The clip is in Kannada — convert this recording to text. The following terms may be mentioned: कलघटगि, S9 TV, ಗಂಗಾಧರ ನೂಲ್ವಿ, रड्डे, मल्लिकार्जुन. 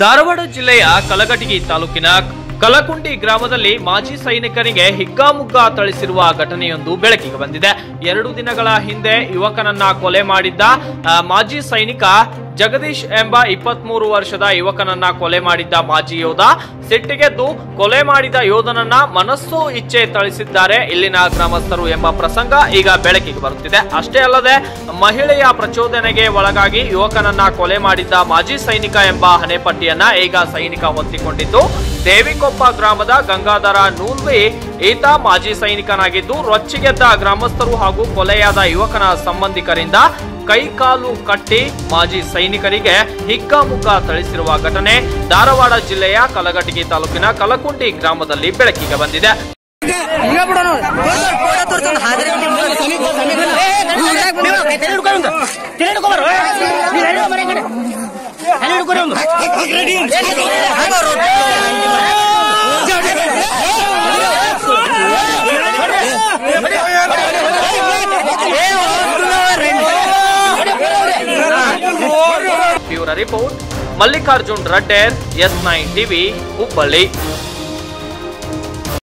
ಧಾರವಾಡ ಜಿಲ್ಲೆಯ ಕಲಘಟಗಿ ತಾಲೂಕಿನ ಕಲಕುಂಡಿ ಗ್ರಾಮದಲ್ಲಿ ಮಾಜಿ ಸೈನಿಕರಿಗೆ ಹಿಗ್ಗಾಮುಗ್ಗಾ ಥಳಿಸಿರುವ ಘಟನೆಯೊಂದು ಬೆಳಕಿಗೆ ಬಂದಿದೆ। ಎರಡು ದಿನಗಳ ಹಿಂದೆ ಯುವಕನನ್ನ ಕೊಲೆ ಮಾಡಿದ್ದ ಮಾಜಿ ಸೈನಿಕ ಜಗದೀಶ್ ಎಂಬ 23 ವರ್ಷದ ಯುವಕನನ್ನ ಕೊಲೆ ಮಾಡಿದ್ದ ಮಾಜಿ ಯೋಧ ಸಿಟ್ಟಿಗೆದ್ದು ಕೊಲೆ ಮಾಡಿದ ಯೋಧನನ್ನ ಮನಸ್ಸು ಇಚ್ಛೆ ಥಳಿಸಿದ್ದಾರೆ ಇಲ್ಲಿನ ಗ್ರಾಮಸ್ಥರು ಎಂಬ ಪ್ರಸಂಗ ಈಗ ಬೆಳಕಿಗೆ ಬರುತ್ತಿದೆ। ಅಷ್ಟೇ ಅಲ್ಲದೆ ಮಹಿಳೆಯ ಪ್ರಚೋದನೆಗೆ ಒಳಗಾಗಿ ಯುವಕನನ್ನ ಕೊಲೆ ಮಾಡಿದ್ದ ಮಾಜಿ ಸೈನಿಕ ಎಂಬ ಹಣೆಪಟ್ಟಿಯನ್ನ ಈಗ ಸೈನಿಕ ಹೊತ್ತಿಕೊಂಡಿದ್ದು, ದೇವಿಕೋಪ್ಪ ಗ್ರಾಮದ ಗಂಗಾಧರ ನೂಲ್ವಿ ಈತ ಮಾಜಿ ಸೈನಿಕನಾಗಿದ್ದು, ರೊಚ್ಚಿಗೆದ್ದ ಗ್ರಾಮಸ್ಥರು ಹಾಗೂ ಕೊಲೆಯಾದ ಯುವಕನ ಸಂಬಂಧಿಕರಿಂದ ಕೈ ಕಾಲು ಕಟ್ಟಿ ಮಾಜಿ ಸೈನಿಕರಿಗೆ ಹಿಗ್ಗಾಮುಗ್ಗಾ ಥಳಿಸಿರುವ ಘಟನೆ ಧಾರವಾಡ ಜಿಲ್ಲೆಯ ಕಲಘಟಗಿ ತಾಲೂಕಿನ ಕಲಕುಂಡಿ ಗ್ರಾಮದಲ್ಲಿ ಬೆಳಕಿಗೆ ಬಂದಿದೆ। Bureau report मल्लिकार्जुन रड्डे S9 TV Hubli.